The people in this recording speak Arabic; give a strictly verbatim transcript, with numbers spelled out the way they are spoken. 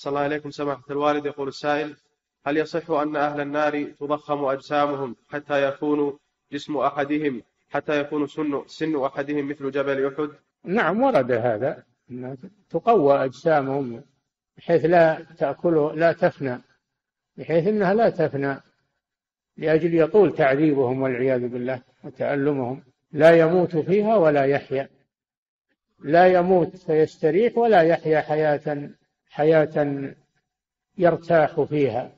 صلى الله عليكم سماحة الوالد. يقول السائل: هل يصح أن أهل النار تضخم أجسامهم حتى يكونوا جسم أحدهم حتى يكون سن, سن أحدهم مثل جبل أحد؟ نعم، ورد هذا، تقوى أجسامهم بحيث لا تأكله لا تفنى، بحيث أنها لا تفنى، لأجل يطول تعذيبهم والعياذ بالله وتألمهم، لا يموت فيها ولا يحيا، لا يموت فيستريح ولا يحيا حياة حياة يرتاح فيها.